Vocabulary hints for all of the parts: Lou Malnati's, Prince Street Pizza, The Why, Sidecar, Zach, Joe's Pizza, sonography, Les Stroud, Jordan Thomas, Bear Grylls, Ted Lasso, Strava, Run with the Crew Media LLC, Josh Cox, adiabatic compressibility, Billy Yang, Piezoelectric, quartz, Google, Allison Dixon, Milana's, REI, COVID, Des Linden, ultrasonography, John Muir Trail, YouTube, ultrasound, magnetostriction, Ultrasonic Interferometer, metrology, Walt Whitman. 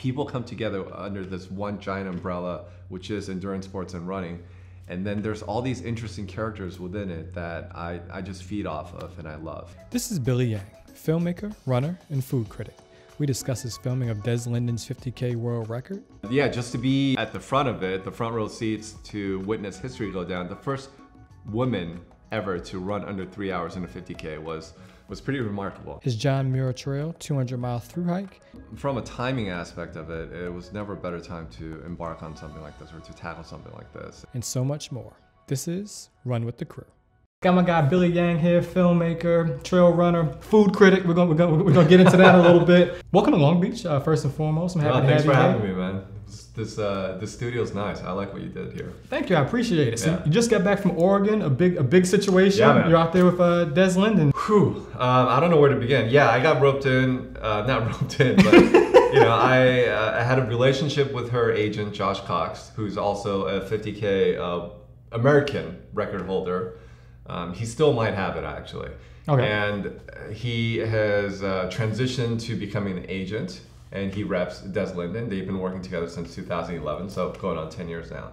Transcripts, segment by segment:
people come together under this one giant umbrella, which is endurance sports and running. And then there's all these interesting characters within it that I just feed off of and I love. This is Billy Yang, filmmaker, runner, and food critic. We discuss his filming of Des Linden's 50K world record. Yeah, just to be at the front of it, the front row seats to witness history go down. The first woman ever to run under 3 hours in a 50K was pretty remarkable. His John Muir Trail 200-mile through hike. From a timing aspect of it, it was never a better time to embark on something like this or to tackle something like this. And so much more. This is Run with the Crew. Got my guy Billy Yang here, filmmaker, trail runner, food critic. We're gonna get into that a little bit. Welcome to Long Beach, first and foremost. I'm happy to have you. Thanks for having me, man. This studio's nice. I like what you did here. Thank you. I appreciate it. So yeah. You just got back from Oregon, a big situation. Yeah, man. You're out there with Des Linden. Whew. I don't know where to begin. Yeah, I got roped in. Not roped in, but you know, I had a relationship with her agent, Josh Cox, who's also a 50K American record holder. He still might have it, actually. Okay. And he has transitioned to becoming an agent, and he reps Des Linden. They've been working together since 2011, so going on 10 years now.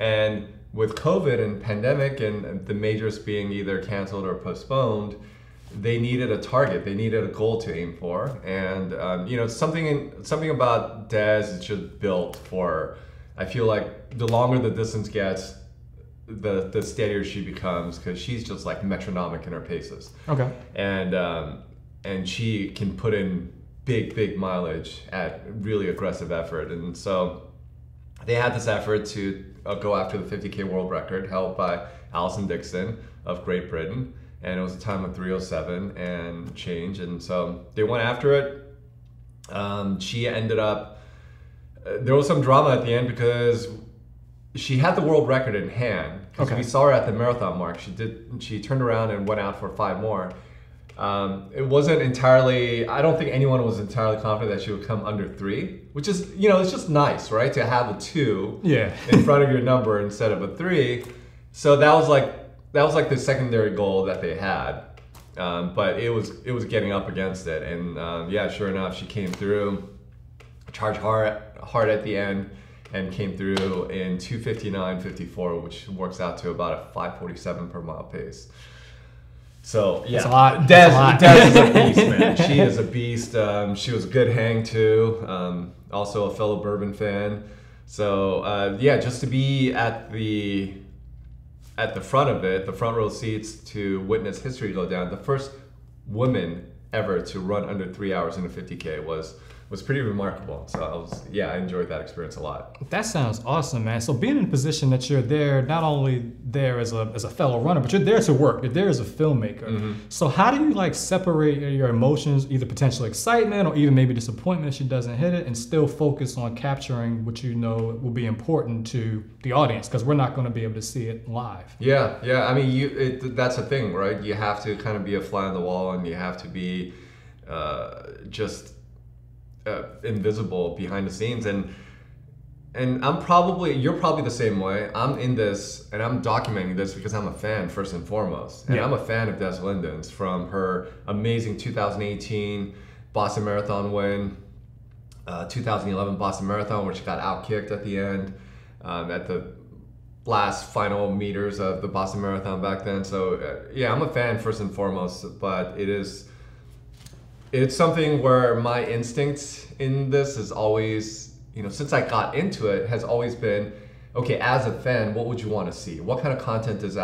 And with COVID and pandemic and the majors being either canceled or postponed, they needed a target. They needed a goal to aim for. And you know, something about Des is just built for, I feel like the longer the distance gets, the steadier she becomes, because she's just like metronomic in her paces. Okay. And she can put in big mileage at really aggressive effort. And so they had this effort to go after the 50K world record held by Allison Dixon of Great Britain. And it was a time of 3:07 and change. And so they went after it. She ended up, there was some drama at the end because she had the world record in hand. Okay. We saw her at the marathon mark. She turned around and went out for five more. It wasn't entirely, I don't think anyone was entirely confident that she would come under three, which is, you know, it's just nice, right? To have a two in front of your number instead of a three. So that was like the secondary goal that they had. But it was getting up against it. And yeah, sure enough, she came through, charged hard at the end, and came through in 2:59.54, which works out to about a 5:47 per mile pace. So yeah, Des is a beast, man. She is a beast. She was a good hang too. Also a fellow bourbon fan. So yeah, just to be at the front of it, the front row seats to witness history go down. The first woman ever to run under 3 hours in a 50K was pretty remarkable. So I enjoyed that experience a lot. That sounds awesome, man. So being in a position that you're there, not only there as a fellow runner, but you're there to work, you're there as a filmmaker. Mm-hmm. So how do you like separate your emotions, either potential excitement or even maybe disappointment if she doesn't hit it, and still focus on capturing what you know will be important to the audience? Because we're not gonna be able to see it live. Yeah, I mean, that's the thing, right? You have to kind of be a fly on the wall, and you have to be invisible behind the scenes, and you're probably the same way. I'm in this and I'm documenting this because I'm a fan first and foremost, and I'm a fan of Des Linden's from her amazing 2018 Boston Marathon win, 2011 Boston Marathon where she got outkicked at the end at the last final meters of the Boston Marathon back then. So yeah, I'm a fan first and foremost, but it's something where my instinct in this is always, you know, since I got into it, has always been, okay, as a fan, what would you want to see? What kind of content is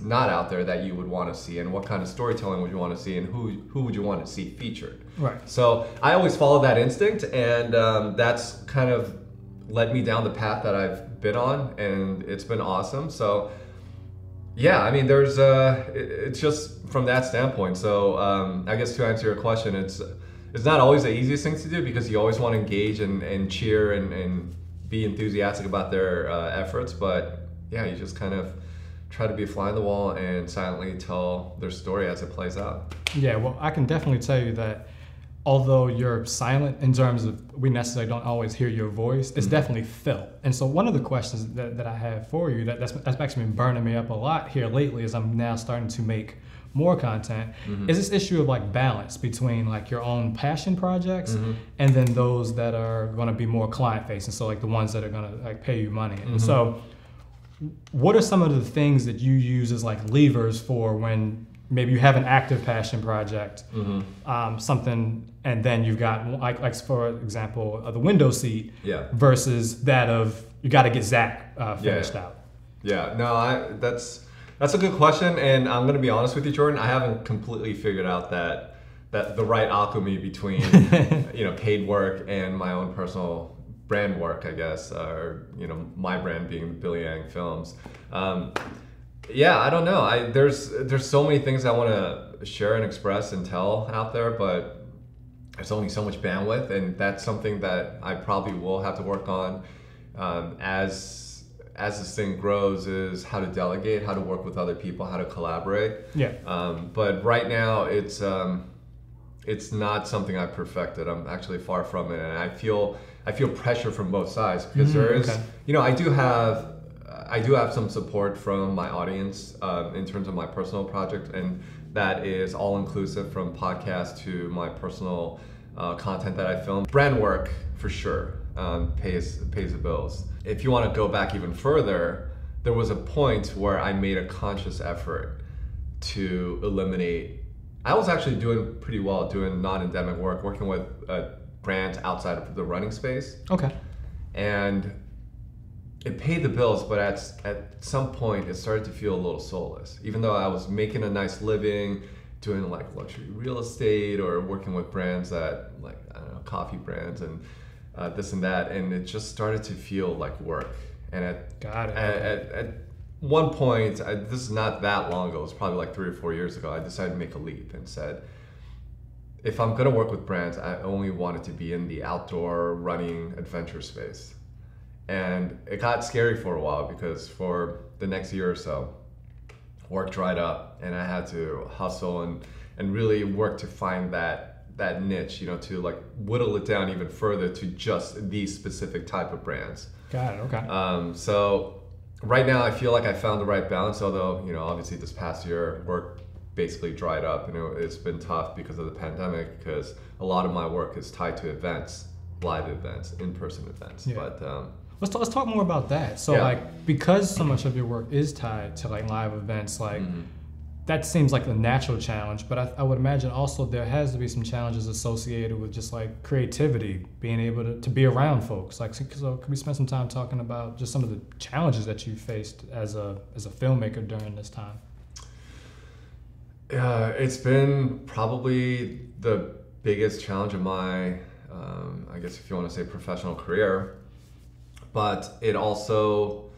not out there that you would want to see? And what kind of storytelling would you want to see? And who would you want to see featured? Right. So I always follow that instinct, and that's kind of led me down the path that I've been on, and it's been awesome. So yeah, I mean, there's it's just from that standpoint. So I guess to answer your question, it's not always the easiest thing to do, because you always want to engage and cheer and be enthusiastic about their efforts. But yeah, you just kind of try to be a fly on the wall and silently tell their story as it plays out. Yeah, well, I can definitely tell you that although you're silent in terms of we necessarily don't always hear your voice, it's definitely felt. And so one of the questions that I have for you that's actually been burning me up a lot here lately is I'm now starting to make more content, is this issue of like balance between like your own passion projects and then those that are going to be more client facing, so like the ones that are going to like pay you money. And so what are some of the things that you use as like levers for when maybe you have an active passion project, something, and then you've got like for example, the window seat versus that of you got to get Zach finished out. Yeah, no, that's a good question, and I'm gonna be honest with you, Jordan. I haven't completely figured out that the right alchemy between paid work and my own personal brand work, I guess, or my brand being Billy Yang Films. Yeah, I don't know. There's so many things I want to share and express and tell out there, but there's only so much bandwidth, and that's something that I probably will have to work on as this thing grows, is how to delegate, how to work with other people, how to collaborate. Yeah. But right now, it's not something I perfected. I'm actually far from it, and I feel pressure from both sides, because there is, I do have some support from my audience in terms of my personal project, and that is all inclusive, from podcasts to my personal content that I film. Brand work for sure pays the bills. If you want to go back even further, there was a point where I made a conscious effort to eliminate. I was actually doing pretty well, doing non-endemic work, working with brands outside of the running space. Okay. And it paid the bills, but at some point it started to feel a little soulless. Even though I was making a nice living, doing like luxury real estate or working with brands that, like, I don't know, coffee brands and this and that, and it just started to feel like work. And at one point, this is not that long ago, it was probably like 3 or 4 years ago, I decided to make a leap and said, if I'm gonna work with brands, I only wanted to be in the outdoor running adventure space. And it got scary for a while, because for the next year or so, work dried up, and I had to hustle and really work to find that niche, to like whittle it down even further to just these specific type of brands. Got it, okay. So right now I feel like I found the right balance, although, obviously this past year work basically dried up, and it's been tough because of the pandemic, because a lot of my work is tied to events, live events, in-person events. Yeah. But let's talk more about that. So like, because so much of your work is tied to like live events, like that seems like the natural challenge, but I would imagine also there has to be some challenges associated with just like creativity, being able to be around folks. Like, so can we spend some time talking about just some of the challenges that you faced as a filmmaker during this time? It's been probably the biggest challenge of my, I guess if you want to say, professional career. But it also,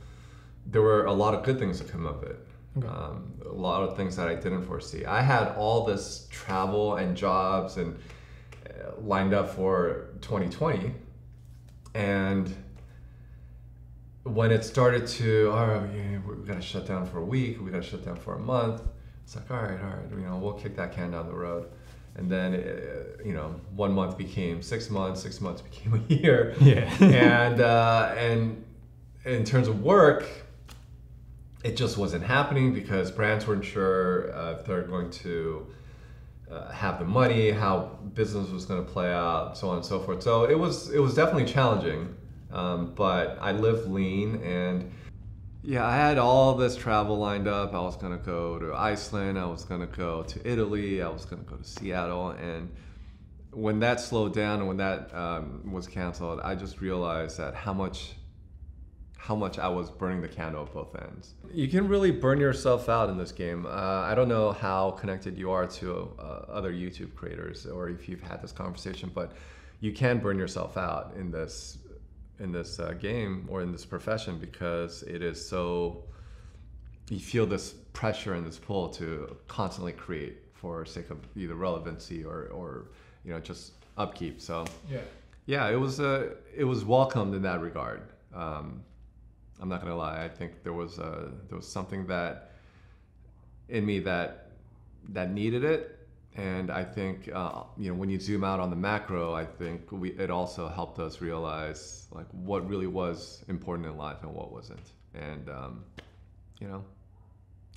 there were a lot of good things that come of it. Okay. A lot of things that I didn't foresee. I had all this travel and jobs and lined up for 2020. And when it started to, all right, we're gonna shut down for a week, we're gonna shut down for a month. It's like, all right, we'll kick that can down the road. And then, 1 month became 6 months, 6 months became a year. Yeah. and in terms of work, it just wasn't happening, because brands weren't sure if they're going to have the money, how business was going to play out, so on and so forth. So it was definitely challenging, but I lived lean, and I had all this travel lined up. I was going to go to Iceland, I was going to go to Italy, I was going to go to Seattle, and when that slowed down and when that was canceled, I just realized that how much I was burning the candle at both ends. You can really burn yourself out in this game. I don't know how connected you are to other YouTube creators, or if you've had this conversation, but you can burn yourself out in this game, or in this profession, because it is so, you feel this pressure and this pull to constantly create for sake of either relevancy or just upkeep. So yeah, it was welcomed in that regard. I'm not gonna lie, I think there was something that in me that needed it, and I think when you zoom out on the macro, I think it also helped us realize like what really was important in life and what wasn't, and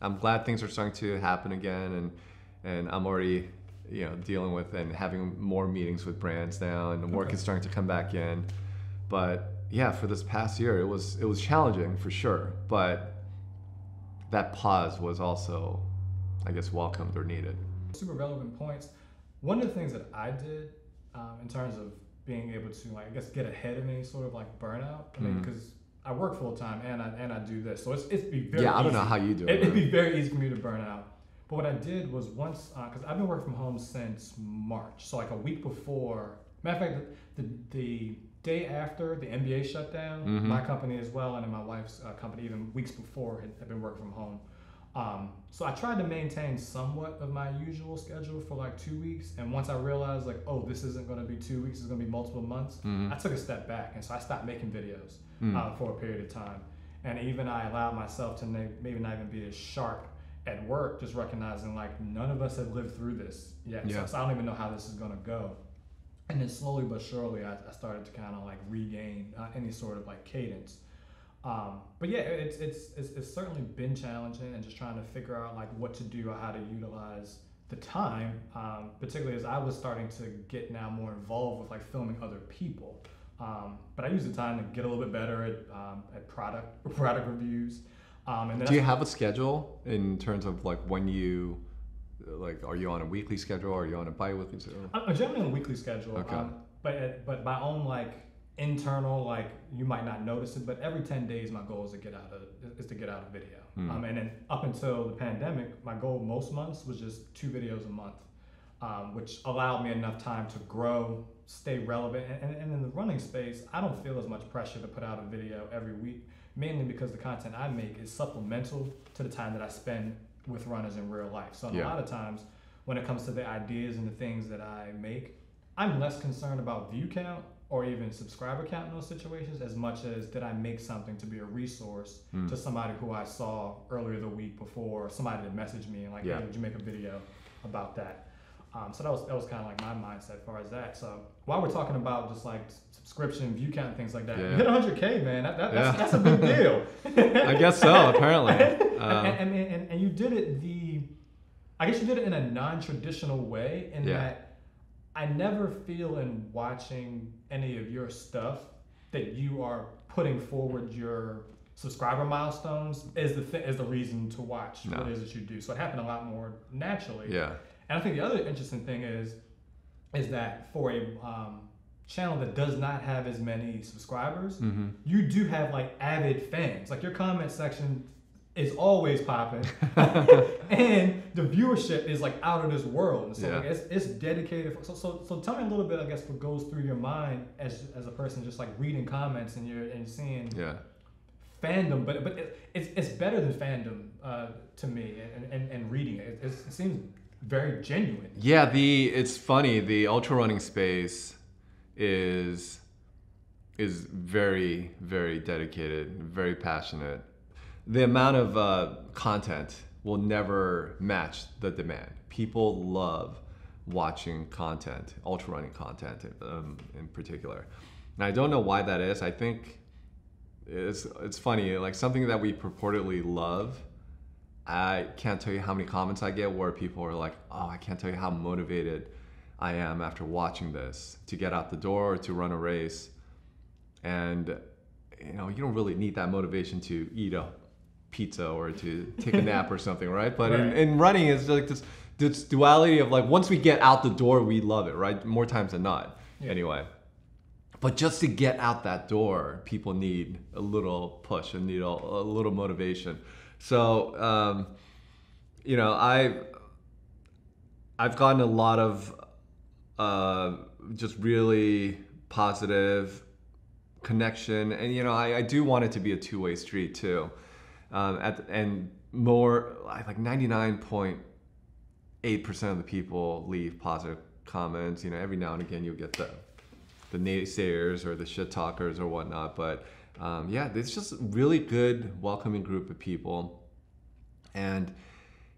I'm glad things are starting to happen again, and I'm already, you know, dealing with and having more meetings with brands now, and work is starting to come back in. But yeah, for this past year, it was challenging for sure, but that pause was also, I guess, welcomed or needed. Super relevant points. One of the things that I did in terms of being able to, like, I guess, get ahead of any sort of like burnout, I mean, because I work full time and I do this, so it'd be very easy. I don't know how you do it. It'd be very easy for me to burn out. But what I did was once, because I've been working from home since March, so like a week before. Matter of fact, the day after the NBA shut down, my company as well, and then my wife's company, even weeks before, had been working from home. So I tried to maintain somewhat of my usual schedule for like 2 weeks. And once I realized, like, oh, this isn't going to be 2 weeks, it's going to be multiple months, I took a step back. And so I stopped making videos for a period of time. And even I allowed myself to maybe not even be as sharp at work, just recognizing, like, none of us have lived through this yet. Yeah. So I don't even know how this is going to go. And then slowly but surely, I started to kind of like regain any sort of like cadence. But yeah, it's certainly been challenging, and just trying to figure out like what to do or how to utilize the time, particularly as I was starting to get now more involved with like filming other people. But I use the time to get a little bit better at product reviews. And then do you have a schedule in terms of like when you, like, are you on a weekly schedule or are you on a bi-weekly schedule? I'm generally on a weekly schedule. Okay. But my own like internal, like, you might not notice it, but every 10 days my goal is to get out a video. And then up until the pandemic, my goal most months was just 2 videos a month, which allowed me enough time to grow, stay relevant, and in the running space, I don't feel as much pressure to put out a video every week, mainly because the content I make is supplemental to the time that I spend with runners in real life. So a lot of times when it comes to the ideas and the things that I make, I'm less concerned about view count or even subscriber count in those situations, as much as did I make something to be a resource to somebody who I saw earlier the week before, somebody that messaged me and like, hey, would you make a video about that? So that was kind of like my mindset as far as that. So while we're talking about just like subscription, view count, things like that, you hit 100K, man. That's a big deal. I guess so, apparently. And you did it in a non-traditional way, in that I never feel in watching any of your stuff that you are putting forward your subscriber milestones as the reason to watch what it is that you do. So it happened a lot more naturally. Yeah. And I think the other interesting thing is that for a channel that does not have as many subscribers, you do have like avid fans. Like your comment section is always popping, and the viewership is like out of this world. And so like, it's dedicated. So tell me a little bit, I guess, what goes through your mind as a person just like reading comments and seeing fandom. But it's better than fandom to me, and reading it. It seems very genuine. Yeah, it's funny. The ultra running space is very, very dedicated, very passionate. The amount of content will never match the demand. People love watching content, ultra running content in particular. And I don't know why that is. I think it's funny, like something that we purportedly love, I can't tell you how many comments I get where people are like, oh, I can't tell you how motivated I am after watching this to get out the door or to run a race. And you know, you don't really need that motivation to eat a pizza or to take a nap or something, right? But right. In running, it's like this duality of like, once we get out the door, we love it, right? More times than not, anyway. But just to get out that door, people need a little push and need a little motivation. So, you know, I've gotten a lot of just really positive connection, and you know, I do want it to be a two-way street too. And more like 99.8% of the people leave positive comments. You know, every now and again you'll get the naysayers or the shit talkers or whatnot, but yeah, it's just a really good, welcoming group of people. And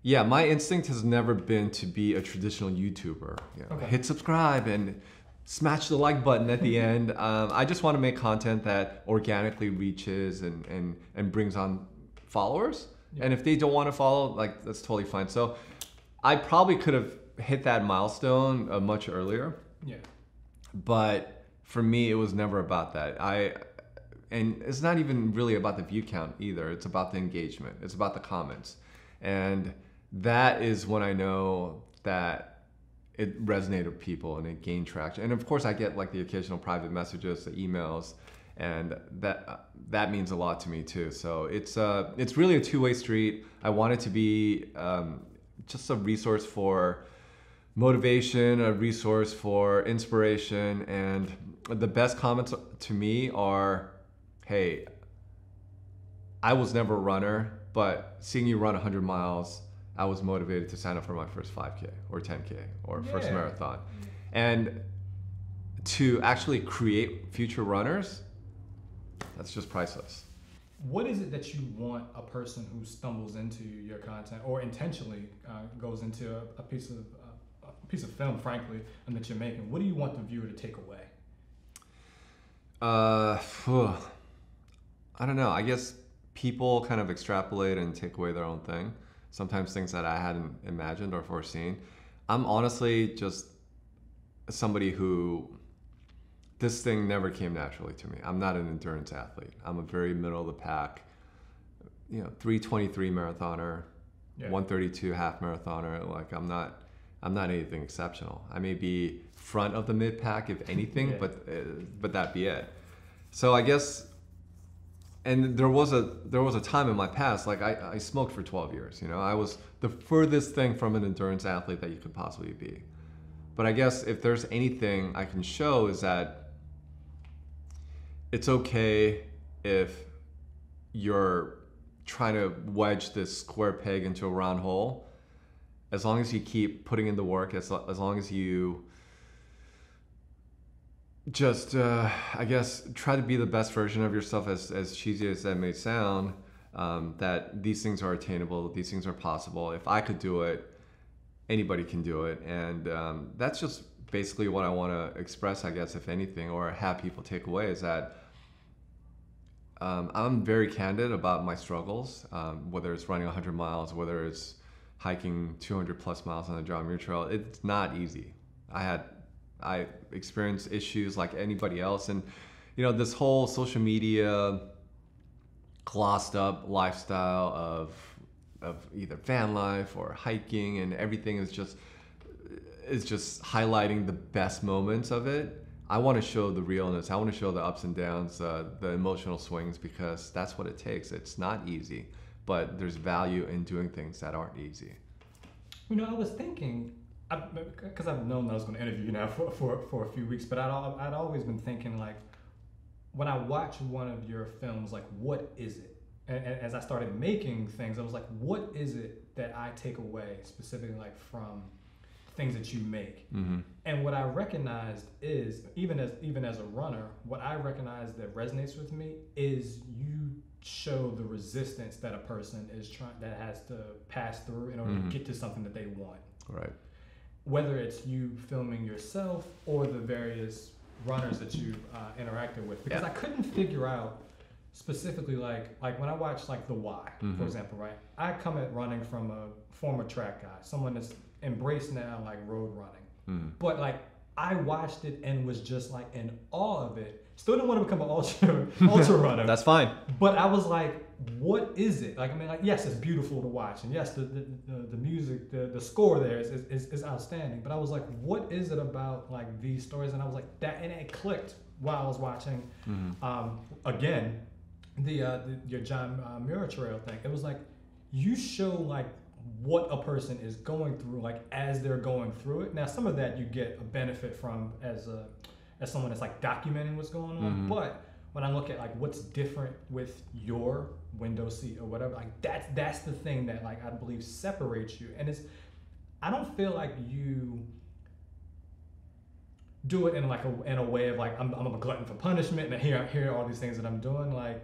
yeah, my instinct has never been to be a traditional YouTuber. You know, hit subscribe and smash the like button at the end. I just want to make content that organically reaches and brings on followers Yeah. And if they don't want to follow, like, that's totally fine. So I probably could have hit that milestone much earlier. Yeah. But for me, it was never about that. And it's not even really about the view count either. It's about the engagement. It's about the comments. And that is when I know that it resonated with people and it gained traction. And of course, I get like the occasional private messages, the emails, and that means a lot to me too. So it's really a two-way street. I want it to be just a resource for motivation, a resource for inspiration. And the best comments to me are, hey, I was never a runner, but seeing you run 100 miles, I was motivated to sign up for my first 5K or 10K or first marathon. And to actually create future runners, that's just priceless. What is it that you want a person who stumbles into your content or intentionally goes into a piece of film, frankly, and that you're making? What do you want the viewer to take away? I don't know. I guess people kind of extrapolate and take away their own thing. Sometimes things that I hadn't imagined or foreseen. I'm honestly just somebody who, this thing never came naturally to me. I'm not an endurance athlete. I'm a very middle of the pack, 3:23 marathoner, 1:32 half marathoner. Like I'm not anything exceptional. I may be front of the mid pack if anything, but that be it. So I guess. And there was a time in my past, like I smoked for 12 years, I was the furthest thing from an endurance athlete that you could possibly be. But I guess if there's anything I can show is that it's okay if you're trying to wedge this square peg into a round hole, as long as you keep putting in the work, as long as you just I guess try to be the best version of yourself, as cheesy as that may sound, that these things are attainable, these things are possible. If I could do it, anybody can do it. And that's just basically what I want to express, I guess, if anything, or have people take away, is that I'm very candid about my struggles, whether it's running 100 miles, whether it's hiking 200 plus miles on the John Muir Trail. It's not easy. I experienced issues like anybody else. And, this whole social media glossed up lifestyle of either van life or hiking and everything is just highlighting the best moments of it. I want to show the realness. I want to show the ups and downs, the emotional swings, because that's what it takes. It's not easy, but there's value in doing things that aren't easy. I was thinking, because I've known that I was going to interview you now for a few weeks, but I'd always been thinking, like, when I watch one of your films, like, what is it? And as I started making things, I was like, what is it that I take away specifically, like, from things that you make? Mm-hmm. And what I recognized is, even as a runner, what I recognize that resonates with me is you show the resistance that a person is that has to pass through in order mm-hmm. to get to something that they want. Right. Whether it's you filming yourself or the various runners that you interacted with, because I couldn't figure out specifically, like when I watched, like, The Why, mm-hmm. for example, right? I come at running from a former track guy, someone that's embraced now, like, road running, mm-hmm. but, like, I watched it and was just, like, in awe of it. Still didn't want to become an ultra runner. That's fine. But I was like, what is it? Like, I mean, like, yes, it's beautiful to watch. And yes, the music, the score there is outstanding. But I was like, what is it about, like, these stories? And I was like, that, and it clicked while I was watching, mm-hmm. Again, your John Muir Trail thing. It was like, you show, like, what a person is going through, like, as they're going through it. Now, some of that you get a benefit from as someone that's, like, documenting what's going on. Mm-hmm. But when I look at, like, what's different with your window seat or whatever, like, that's the thing that, like, I believe separates you. And it's, I don't feel like you do it in, like, in a way of, like, I'm a glutton for punishment and here are all these things that I'm doing. Like,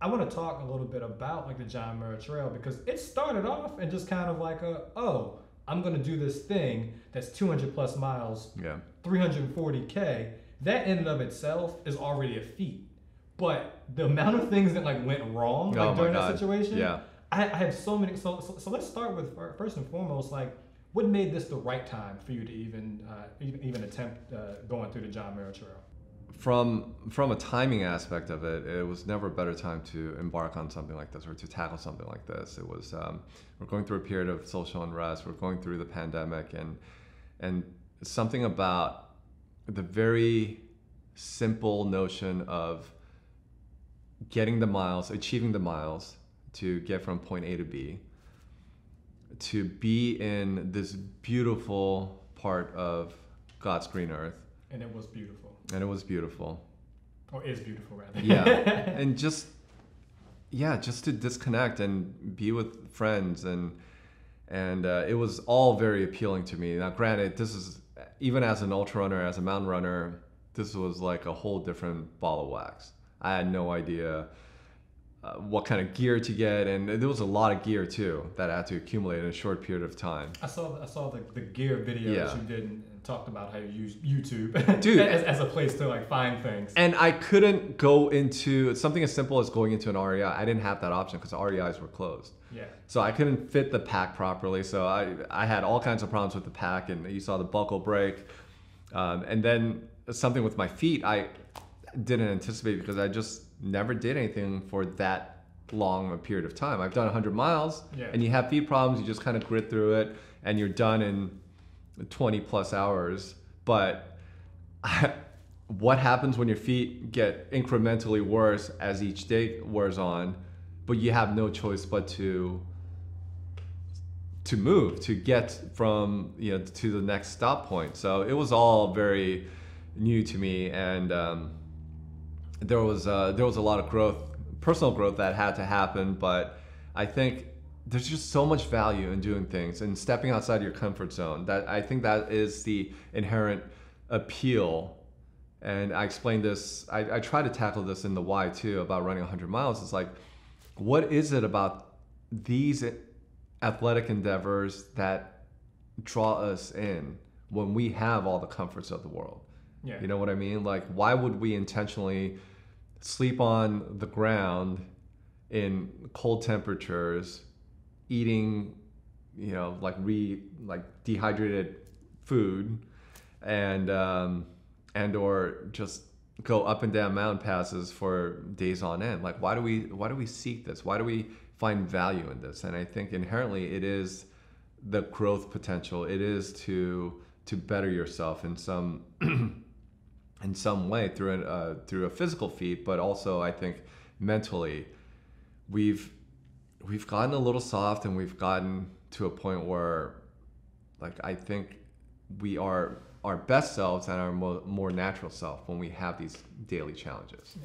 I want to talk a little bit about, like, the John Muir Trail, because it started off and just kind of like I'm going to do this thing that's 200 plus miles, 340K. That in and of itself is already a feat. But the amount of things that, like, went wrong, like, during that situation, I have so many. So let's start with first and foremost, like, what made this the right time for you to even attempt going through the John Muir Trail? From a timing aspect of it, it was never a better time to embark on something like this or to tackle something like this. It was we're going through a period of social unrest. We're going through the pandemic, and something about the very simple notion of getting the miles, achieving the miles to get from point A to B, to be in this beautiful part of God's green earth. And it was beautiful. And it was beautiful. Or is beautiful, rather. Yeah. And just to disconnect and be with friends. And it was all very appealing to me. Now, granted, this is, even as an ultra runner, as a mountain runner, this was like a whole different ball of wax. I had no idea what kind of gear to get, and there was a lot of gear too that I had to accumulate in a short period of time. I saw the gear video that you did and talked about how you use YouTube Dude, as a place to like find things. And I couldn't go into something as simple as going into an REI. I didn't have that option because REIs were closed. Yeah. So I couldn't fit the pack properly. So I had all kinds of problems with the pack, and you saw the buckle break, and then something with my feet I didn't anticipate because I just never did anything for that long a period of time. I've done 100 miles, and you have feet problems, you just kind of grit through it, and you're done in 20 plus hours. But what happens when your feet get incrementally worse as each day wears on, but you have no choice but to move, to get from, you know, to the next stop point. So it was all very new to me, and there was a lot of growth, personal growth, that had to happen. But I think there's just so much value in doing things and stepping outside your comfort zone. That I think that is the inherent appeal. And I explained this, I try to tackle this in the why too, about running 100 miles. It's like, what is it about these athletic endeavors that draw us in when we have all the comforts of the world? Yeah. You know what I mean? Like, why would we intentionally sleep on the ground in cold temperatures, eating, you know, like dehydrated food, and or just go up and down mountain passes for days on end? Like, why do we seek this? Why do we find value in this? And I think inherently it is the growth potential. It is to better yourself in some in some way through a physical feat, but also I think mentally, we've gotten a little soft, and we've gotten to a point where, like, I think we are our best selves and our more natural self when we have these daily challenges.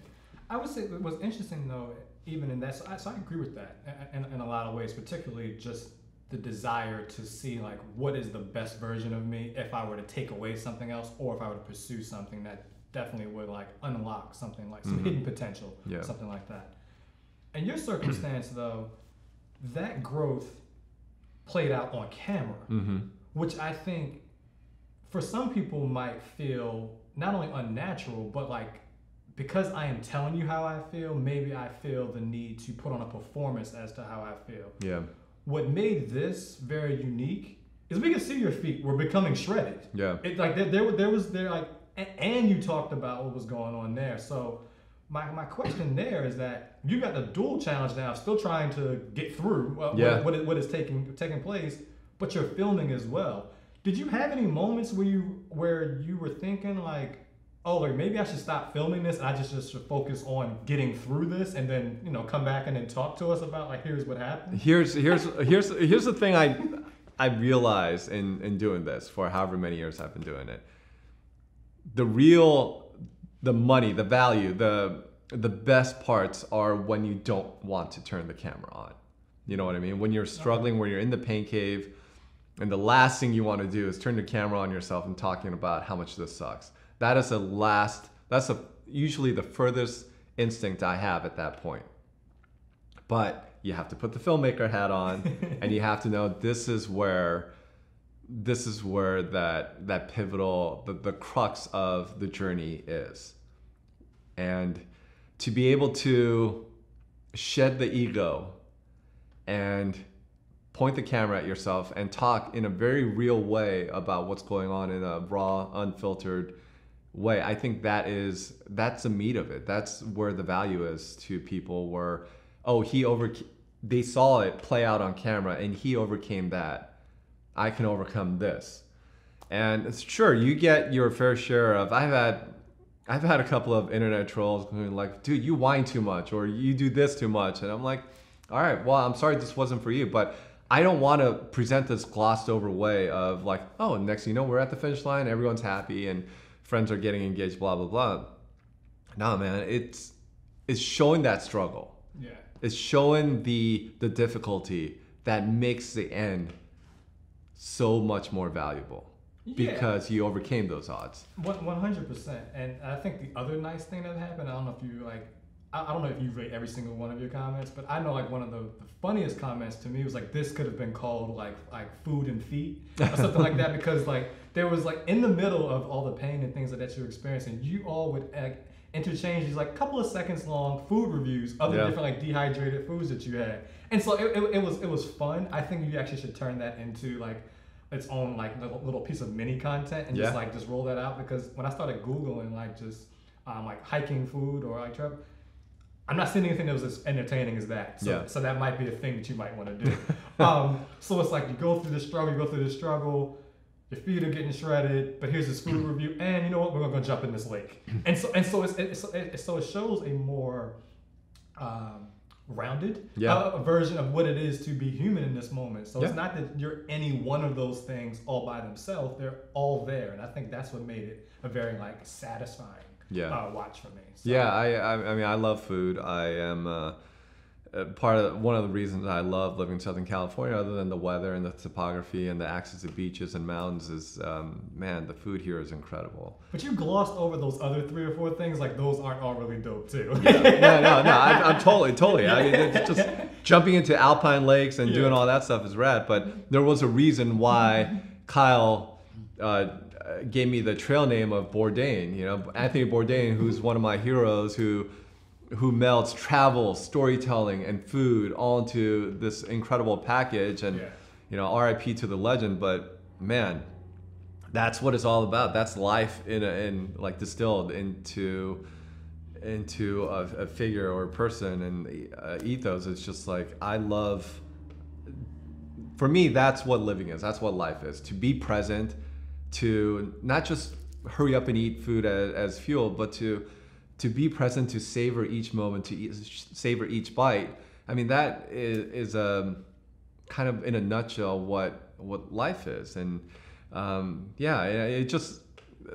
I would say what's interesting though, even in that, so I agree with that in a lot of ways, particularly just the desire to see, like, what is the best version of me if I were to take away something else, or if I were to pursue something that definitely would, like, unlock something, like some hidden potential, something like that. In your circumstance, though, that growth played out on camera, which I think for some people might feel not only unnatural, but, like, because I am telling you how I feel, maybe I feel the need to put on a performance as to how I feel. Yeah. What made this very unique is we could see your feet were becoming shredded. Yeah. It, like, there was like, and you talked about what was going on there. So my question there is that you got the dual challenge now, still trying to get through what is taking place, but you're filming as well. Did you have any moments where you were thinking, like, oh, like, maybe I should stop filming this, and I just should focus on getting through this, and then, you know, come back and then talk to us about, like, here's what happened? Here's the thing I realized in doing this for however many years I've been doing it. The money, the value, the best parts are when you don't want to turn the camera on. You know what I mean? When you're struggling, when you're in the pain cave, and the last thing you want to do is turn the camera on yourself and talking about how much this sucks. That is usually the furthest instinct I have at that point. But you have to put the filmmaker hat on, and you have to know this is where that pivotal, the crux of the journey is. And to be able to shed the ego and point the camera at yourself and talk in a very real way about what's going on in a raw, unfiltered way. I think that's the meat of it. That's where the value is to people, where, oh, they saw it play out on camera and he overcame that. I can overcome this. And sure, you get your fair share of, I've had a couple of internet trolls going like, dude, you whine too much, or you do this too much. And I'm like, all right, well, I'm sorry this wasn't for you, but I don't want to present this glossed over way of like, oh, next thing you know, we're at the finish line, everyone's happy and friends are getting engaged, blah, blah, blah. No, man, it's showing that struggle. Yeah. It's showing the difficulty that makes the end so much more valuable. Yeah. Because you overcame those odds. 100%. And I think the other nice thing that happened, I don't know if you like, I don't know if you rate every single one of your comments, but I know like one of the funniest comments to me was like, this could have been called like food and feet or something like that, because like there was like in the middle of all the pain and things that you're experiencing, you all would interchange these like couple of seconds long food reviews of the different like dehydrated foods that you had. And so it was fun. I think you actually should turn that into like its own like little piece of mini content and just roll that out, because when I started Googling like just like hiking food or like trip, I'm not seeing anything that was as entertaining as that. So, so that might be a thing that you might want to do. So it's like you go through the struggle, your feet are getting shredded, but here's this food review, and you know what, we're gonna go jump in this lake. And so it shows a more rounded version of what it is to be human in this moment. So it's not that you're any one of those things all by themselves. They're all there, and I think that's what made it a very like satisfying watch for me. So. Yeah, I mean, I love food. I am one of the reasons I love living in Southern California, other than the weather and the topography and the access to beaches and mountains, is man, the food here is incredible. But you glossed over those other three or four things, like those aren't all really dope too. No, I'm totally. Just jumping into alpine lakes and doing all that stuff is rad. But there was a reason why Kyle gave me the trail name of Bourdain. You know, Anthony Bourdain, who's one of my heroes, who melts travel, storytelling, and food all into this incredible package. And you know, RIP to the legend, but man, that's what it's all about. That's life in distilled into a figure or a person and ethos. It's just like, for me, that's what living is. That's what life is. To be present, to not just hurry up and eat food as fuel, but to be present, to savor each moment, savor each bite. I mean, that is kind of in a nutshell what life is. And it just,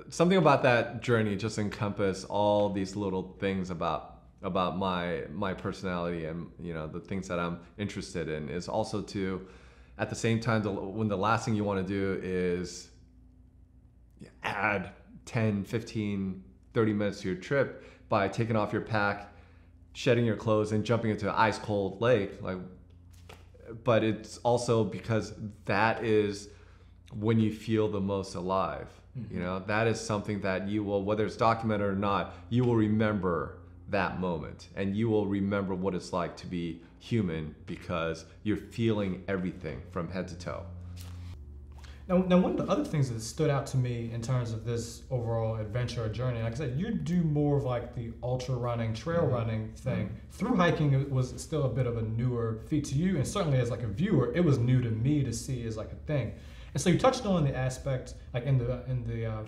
something about that journey just encompassed all these little things about my personality, and you know, the things that I'm interested in is also to, at the same time, when the last thing you want to do is add 10, 15, 30 minutes to your trip by taking off your pack, shedding your clothes, and jumping into an ice cold lake. But it's also because that is when you feel the most alive. Mm-hmm. You know, that is something that you will, whether it's documented or not, you will remember that moment, and you will remember what it's like to be human, because you're feeling everything from head to toe. Now, one of the other things that stood out to me in terms of this overall adventure or journey, like I said, you do more of like the ultra running, trail running thing. Through hiking, it was still a bit of a newer feat to you, and certainly as like a viewer, it was new to me to see as like a thing. And so you touched on the aspect, like in the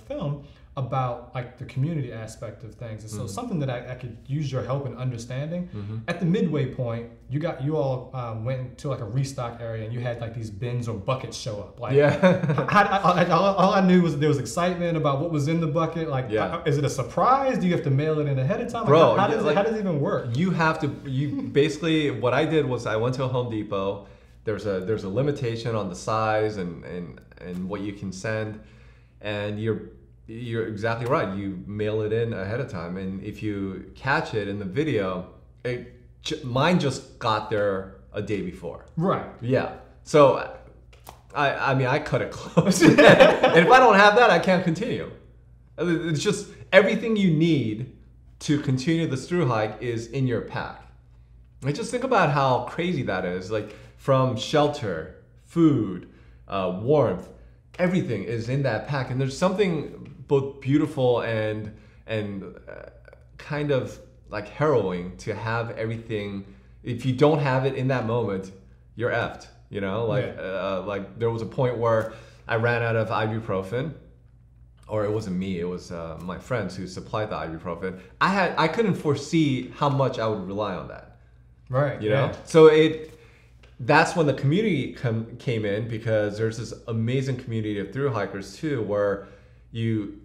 film, about like the community aspect of things. And so something that I could use your help in understanding. At the midway point, you all went to like a restock area, and you had like these bins or buckets show up. Like, all I knew was there was excitement about what was in the bucket. Like, is it a surprise? Do you have to mail it in ahead of time? Bro, how does it even work? Basically, what I did was I went to a Home Depot. There's a limitation on the size and what you can send, and you're exactly right. You mail it in ahead of time, and if you catch it in the video, mine just got there a day before. Right. Yeah. So, I mean, I cut it close, and if I don't have that, I can't continue. It's just everything you need to continue this thru hike is in your pack. Just think about how crazy that is. Like, from shelter, food, warmth, everything is in that pack. And there's something both beautiful and kind of like harrowing to have everything. If you don't have it in that moment, you're effed, you know? Like there was a point where I ran out of ibuprofen, or it wasn't me, it was my friends who supplied the ibuprofen. I couldn't foresee how much I would rely on that. Right. You know? Yeah. So that's when the community came in, because there's this amazing community of thru hikers too, where you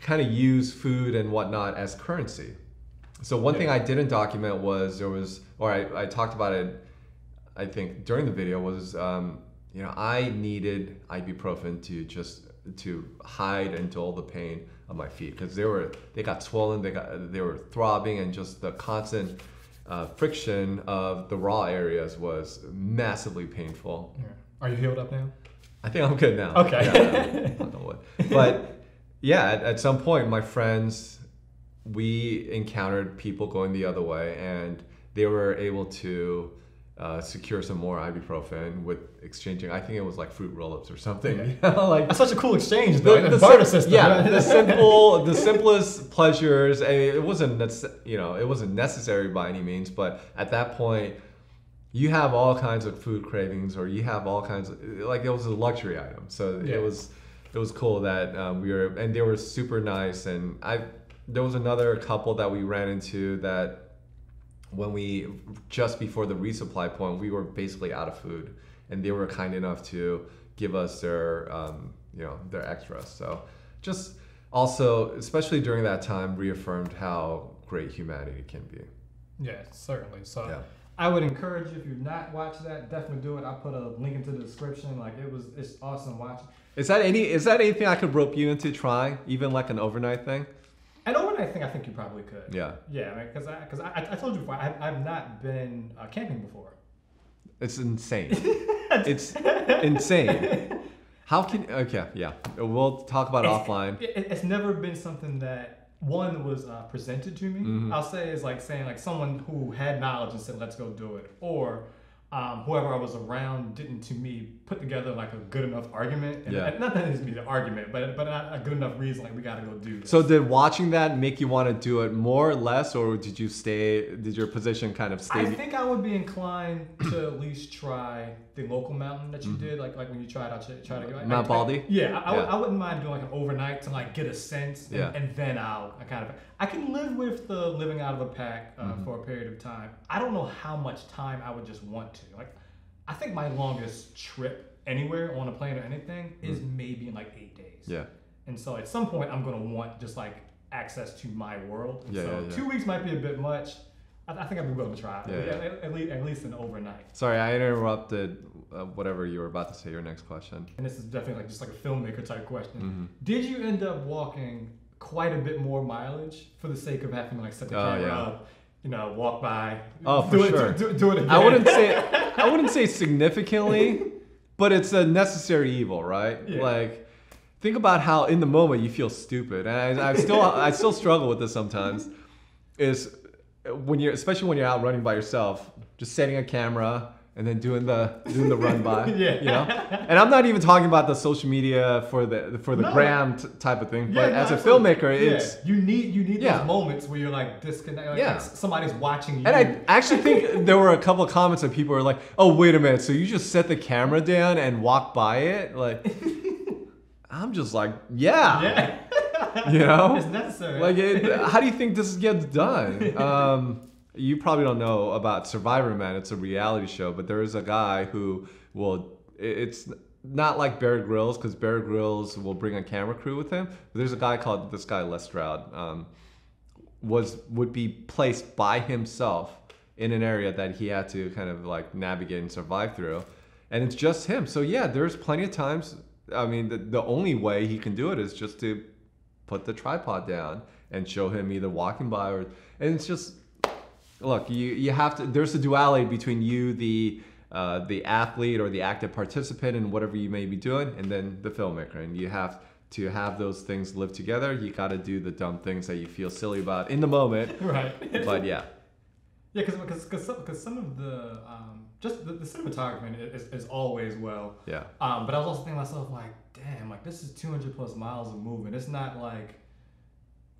kind of use food and whatnot as currency. So one thing I didn't document was I talked about it, I think during the video, was you know, I needed ibuprofen to hide and dull the pain of my feet, because they got swollen, they were throbbing, and just the constant friction of the raw areas was massively painful. Yeah. Are you healed up now? I think I'm good now. Okay. Yeah, but yeah, at some point, my friends, we encountered people going the other way, and they were able to secure some more ibuprofen with exchanging. I think it was like fruit roll-ups or something. Yeah. You know, like, that's such a cool exchange, though. The barter system. Yeah, the simplest pleasures. I mean, it wasn't necessary by any means, but at that point, you have all kinds of food cravings, or you have all kinds of, like, it was a luxury item. So it was cool that and they were super nice. And there was another couple that we ran into that, when we, just before the resupply point, we were basically out of food, and they were kind enough to give us their, their extras. So just also, especially during that time, reaffirmed how great humanity can be. Yeah, certainly. So yeah. I would encourage you, if you've not watched that, definitely do it. I'll put a link into the description. Like, it's awesome watching. Is that anything I could rope you into trying? Even like an overnight thing? An overnight thing, I think you probably could. Yeah. Yeah, because right? I told you before, I've not been camping before. It's insane. It's insane. How can... Okay, yeah. We'll talk about it offline. It's never been something that, one, was presented to me. Mm-hmm. I'll say it's like saying, like, someone who had knowledge and said, let's go do it. Or whoever I was around didn't, to me, put together like a good enough argument. And not that it needs to be an argument, but not a good enough reason, like, we gotta go do this. So did watching that make you want to do it more or less, or did your position kind of stay? I think I would be inclined to at least try the local mountain that you did, like when you try to go. Like, Mount Baldy? Yeah, I wouldn't mind doing like an overnight to like get a sense, and then I can live with the living out of a pack for a period of time. I don't know how much time I would just want to. Like, I think my longest trip anywhere on a plane or anything is maybe in like 8 days. Yeah. And so at some point I'm gonna want just like access to my world. Yeah, so 2 weeks might be a bit much. I think I'm going to try. Yeah, At least an overnight. Sorry, I interrupted whatever you were about to say, your next question. And this is definitely like just like a filmmaker type question. Mm-hmm. Did you end up walking quite a bit more mileage for the sake of having like set the camera up, you know, walk by? Oh, for sure. Do it again. I wouldn't say significantly, but it's a necessary evil, right? Yeah. Like, think about how in the moment you feel stupid, and I still struggle with this sometimes. Is especially when you're out running by yourself, just setting a camera and then doing the run by, you know. And I'm not even talking about the social media for the gram type of thing, but as a filmmaker, it's you need those moments where you're like disconnected, like somebody's watching you. And I actually think there were a couple of comments that people were like, "Oh, wait a minute, so you just set the camera down and walk by it?" Like, I'm just like, yeah. You know, it's necessary. Like, how do you think this gets done? You probably don't know about Survivor Man. It's a reality show, but there is a guy who will. It's not like Bear Grylls, because Bear Grylls will bring a camera crew with him. But there's a guy called Les Stroud. Would be placed by himself in an area that he had to kind of like navigate and survive through, and it's just him. So yeah, there's plenty of times. I mean, the only way he can do it is just to put the tripod down and show him either walking by or, and it's just, look, you have to, there's a duality between you, the athlete or the active participant in whatever you may be doing, and then the filmmaker, and you have to have those things live together. You got to do the dumb things that you feel silly about in the moment. Right. But yeah. Yeah, because some of the just the cinematography is always well. Yeah. But I was also thinking to myself, like, damn, like this is 200 plus miles of movement. It's not like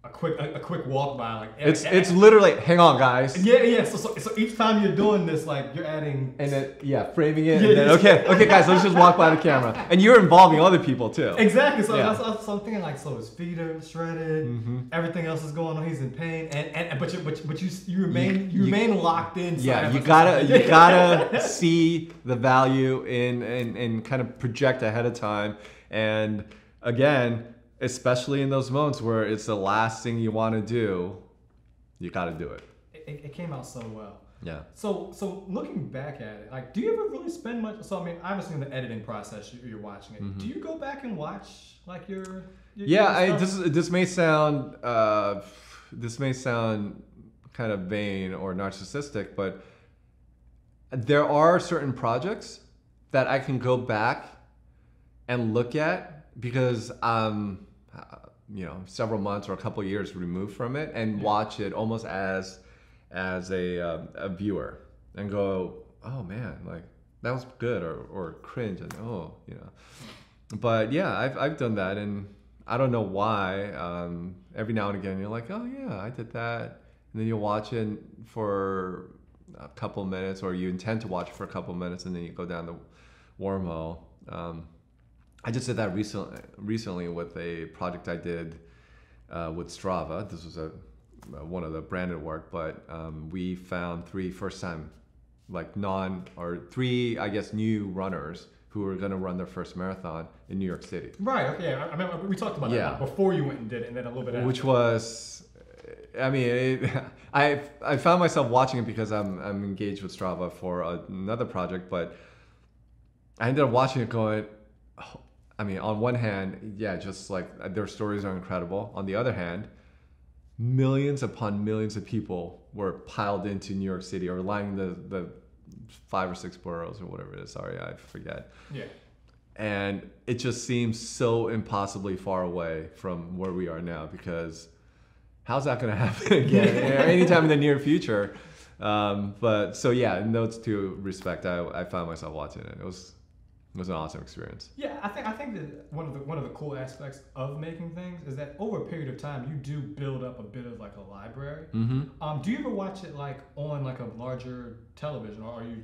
a quick walk by. Like it's literally, hang on, guys. Yeah. So each time you're doing this, like you're adding and then framing it. Yeah, and then, okay, guys, let's just walk by the camera. And you're involving other people too. Exactly. So that's I'm thinking, like, so his feet are shredded. Mm-hmm. Everything else is going on. He's in pain, but you remain locked in. Yeah, you gotta see the value and kind of project ahead of time. And again, especially in those moments where it's the last thing you want to do, you got to do it. It came out so well. Yeah. So looking back at it, like, do you ever really spend much? So I mean, obviously in the editing process, you're watching it. Mm-hmm. Do you go back and watch like your this may sound kind of vain or narcissistic, but there are certain projects that I can go back and look at. Because several months or a couple of years removed from it, and watch it almost as a viewer, and go, oh man, like that was good, or cringe, and But yeah, I've done that, and I don't know why. Every now and again, you're like, oh yeah, I did that, and then you watch it for a couple minutes, or you intend to watch it for a couple minutes, and then you go down the wormhole. I just did that recently with a project I did with Strava. This was one of the branded work, but we found three new runners who were going to run their first marathon in New York City. Right. Okay. I mean, we talked about that before you went and did it, and then a little bit after. Which was, I mean, I found myself watching it because I'm engaged with Strava for another project, but I ended up watching it going, I mean, on one hand, just like their stories are incredible. On the other hand, millions upon millions of people were piled into New York City or lining the 5 or 6 boroughs or whatever it is. Sorry, I forget. Yeah. And it just seems so impossibly far away from where we are now, because how's that going to happen again anytime in the near future? But so yeah, in those two respects, I found myself watching it. It was an awesome experience. Yeah, I think that one of the cool aspects of making things is that over a period of time, you do build up a bit of like a library. Mm-hmm. Do you ever watch it like on like a larger television, or are you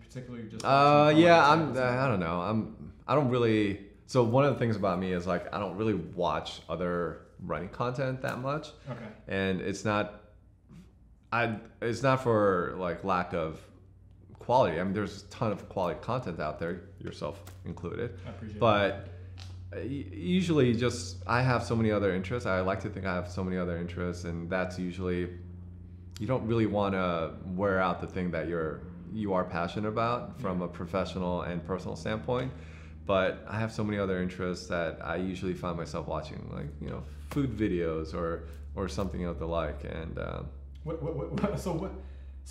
particularly just? I don't know. I don't really. So one of the things about me is like I don't really watch other running content that much. Okay. And it's not for like lack of quality. I mean, there's a ton of quality content out there, yourself included. I appreciate that. But usually, I have so many other interests. I like to think I have so many other interests, and that's usually you don't really want to wear out the thing that you are passionate about from a professional and personal standpoint. But I have so many other interests that I usually find myself watching, like food videos or something of the like. And So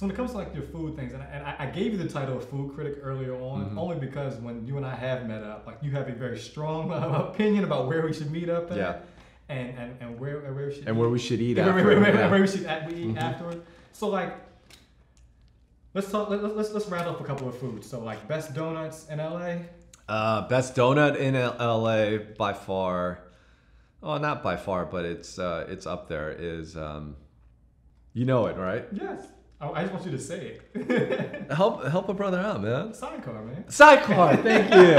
when it comes to like your food things, and I gave you the title of food critic earlier on, only because when you and I have met up, like you have a very strong opinion about where we should meet up at, and where we should and eat. Where we should eat afterwards. Where we should eat afterwards. So like, let's round up a couple of foods. So like best donuts in LA. Best donut in LA by far. Oh, not by far, but it's up there. Is you know it, right? Yes. I just want you to say it. help a brother out, man. Sidecar, man. Sidecar, thank you.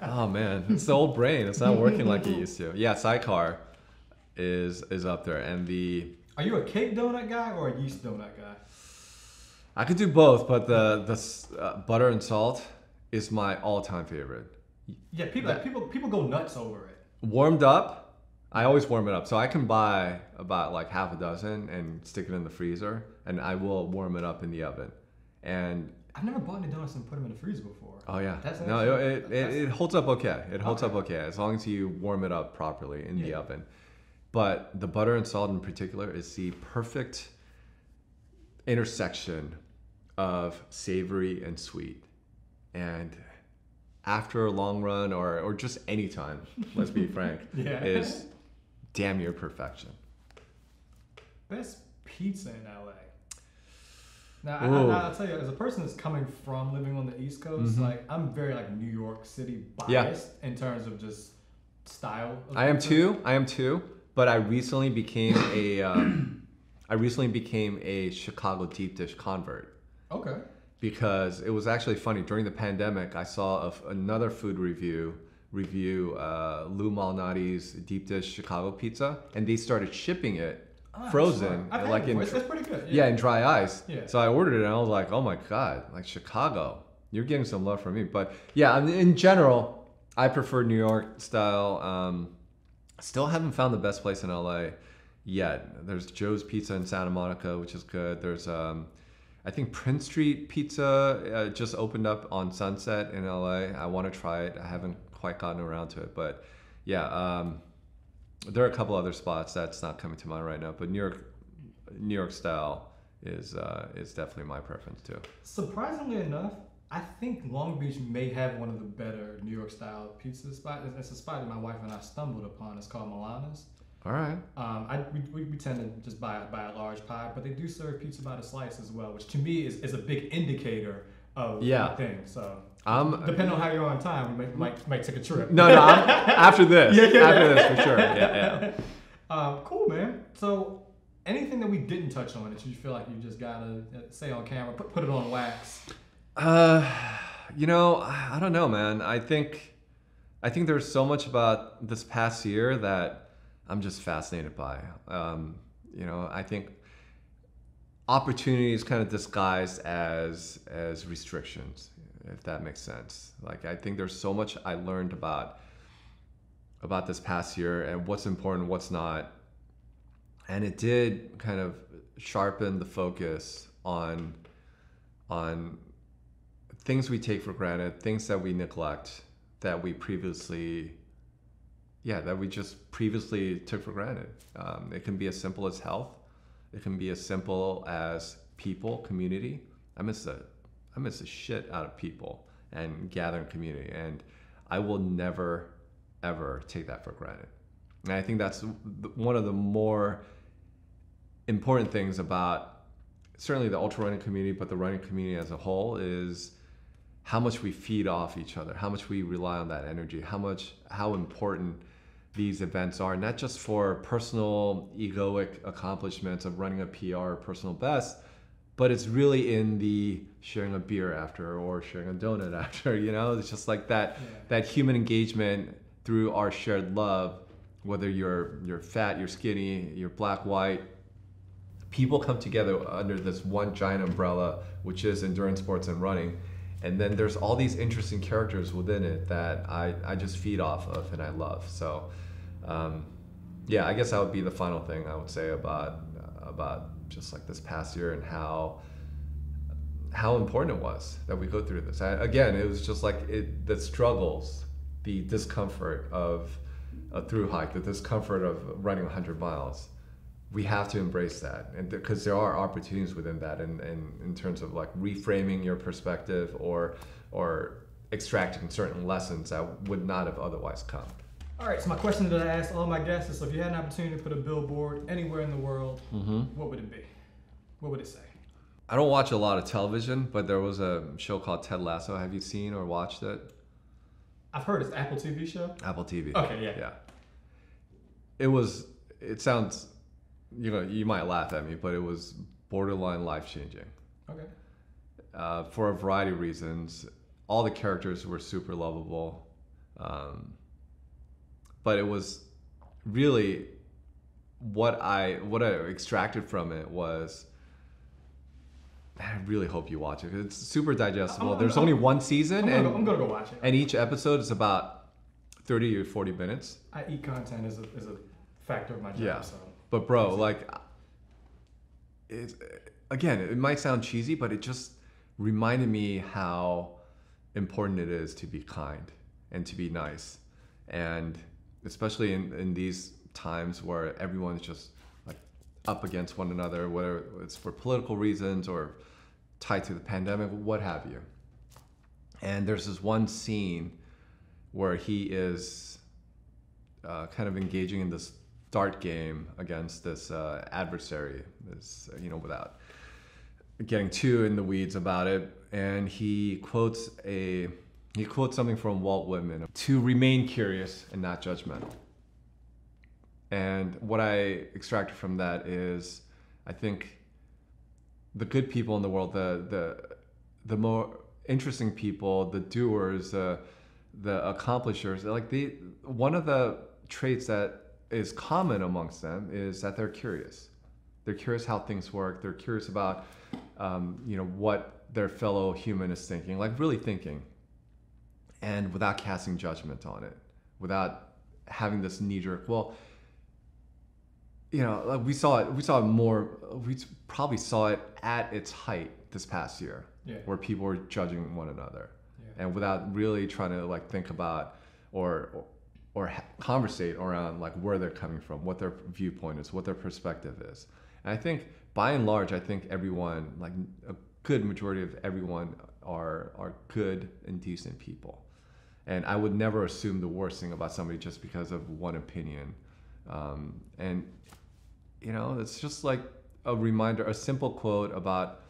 Oh man, it's the old brain. It's not working like it used to. Yeah, Sidecar is up there. And are you a cake donut guy or a yeast donut guy? I could do both, but the butter and salt is my all-time favorite. Yeah, people go nuts over it. Warmed up. I always warm it up, so I can buy about like half a dozen and stick it in the freezer, and I will warm it up in the oven. And I've never bought any donuts and put them in the freezer before. Oh yeah, it holds up okay. It holds up okay as long as you warm it up properly in the oven. But the butter and salt in particular is the perfect intersection of savory and sweet, and after a long run or just any time, let's be frank, is damn near perfection. Best pizza in LA. Now, I'll tell you, as a person that's coming from living on the East Coast, like I'm very like New York City biased in terms of just style. Of I am too. But I recently became a Chicago deep dish convert. Okay. Because it was actually funny during the pandemic, I saw another food review Lou Malnati's deep dish Chicago pizza, and they started shipping it. Frozen, like in that's pretty good. Yeah, in dry ice. Yeah. So I ordered it and I was like, oh my God, like Chicago, you're getting some love from me. But yeah, in general, I prefer New York style. Still haven't found the best place in LA yet. There's Joe's Pizza in Santa Monica, which is good. There's, I think Prince Street Pizza just opened up on Sunset in LA. I want to try it. I haven't quite gotten around to it, but yeah. There are a couple other spots that's not coming to mind right now, but New York style is definitely my preference too. Surprisingly enough, I think Long Beach may have one of the better New York style pizza spots. It's a spot that my wife and I stumbled upon. It's called Milana's. All right. We tend to just buy a large pie, but they do serve pizza by the slice as well, which to me is a big indicator of things. So. Depending on how you're on time, we might take a trip. No, after this. After this, for sure. Yeah, yeah. Cool, man. So anything that we didn't touch on that you feel like you just got to say on camera, put it on wax? I don't know, man. I think there's so much about this past year that I'm just fascinated by. I think opportunity is kind of disguised as restrictions, if that makes sense. Like, I think there's so much I learned about this past year and what's important, what's not. And it did kind of sharpen the focus on things we take for granted, things that we neglect, that we just previously took for granted. It can be as simple as health. It can be as simple as people, community. I miss the shit out of people and gathering community, and I will never, ever take that for granted. And I think that's one of the more important things about certainly the ultra running community, but the running community as a whole, is how much we feed off each other, how much we rely on that energy, how important these events are, not just for personal egoic accomplishments of running a PR or personal best, but it's really in the sharing a beer after or sharing a donut after, It's just like that that human engagement through our shared love, whether you're fat, you're skinny, you're black, white. People come together under this one giant umbrella, which is endurance sports and running. And then there's all these interesting characters within it that I just feed off of and I love. So, I guess that would be the final thing I would say about just like this past year and how important it was that we go through this. Again, it was just like the struggles, the discomfort of a through hike, the discomfort of running 100 miles. We have to embrace that, and because there are opportunities within that, and in terms of like reframing your perspective or extracting certain lessons that would not have otherwise come. All right, so my question that I asked all my guests is, if you had an opportunity to put a billboard anywhere in the world, what would it be? What would it say? I don't watch a lot of television, but there was a show called Ted Lasso. Have you seen or watched it? I've heard it's an Apple TV show. Apple TV. Okay, yeah. It sounds, you might laugh at me, but it was borderline life-changing. Okay. For a variety of reasons. All the characters were super lovable. But it was really what I extracted from it was, I really hope you watch it, because it's super digestible. There's only one season. I'm going to go watch it. And each episode is about 30 or 40 minutes. I eat content is a factor of my job. Yeah. So. But bro, like, it might sound cheesy, but it just reminded me how important it is to be kind and to be nice. And especially in these times where everyone's just like up against one another, whether it's for political reasons or tied to the pandemic, what have you. And there's this one scene where he is kind of engaging in this dart game against this adversary, without getting too in the weeds about it, and he quotes something from Walt Whitman: to remain curious and not judgmental. And what I extracted from that is, I think the good people in the world, the more interesting people, the doers, the accomplishers, like one of the traits that is common amongst them is that they're curious. They're curious how things work. They're curious about, what their fellow human is thinking, like really thinking, and without casting judgment on it, without having this knee-jerk. Well, like we probably saw it at its height this past year, where people were judging one another, and without really trying to like think about or conversate around like where they're coming from, what their viewpoint is, what their perspective is. And I think by and large, I think everyone, like a good majority of everyone, are good and decent people. And I would never assume the worst thing about somebody just because of one opinion. And it's just like a reminder, a simple quote about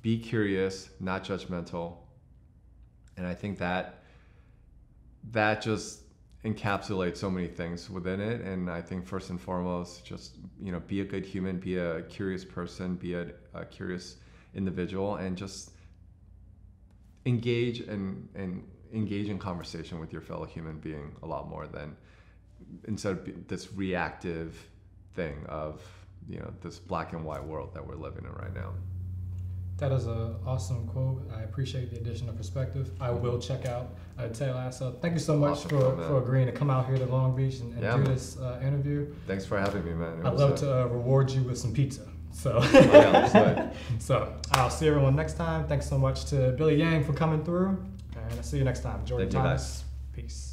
be curious, not judgmental. And I think that just encapsulate so many things within it. And I think first and foremost, just be a good human, be a curious person, be a curious individual, and just engage and engage in conversation with your fellow human being a lot more than instead of this reactive thing of this black and white world that we're living in right now. That is an awesome quote. I appreciate the additional perspective. I will check out Ted Lasso. Thank you so much for agreeing to come out here to Long Beach and do this interview. Thanks for having me, man. I'd love to reward you with some pizza. So, so I'll see everyone next time. Thanks so much to Billy Yang for coming through. And I'll see you next time. Jordan Thomas. Peace.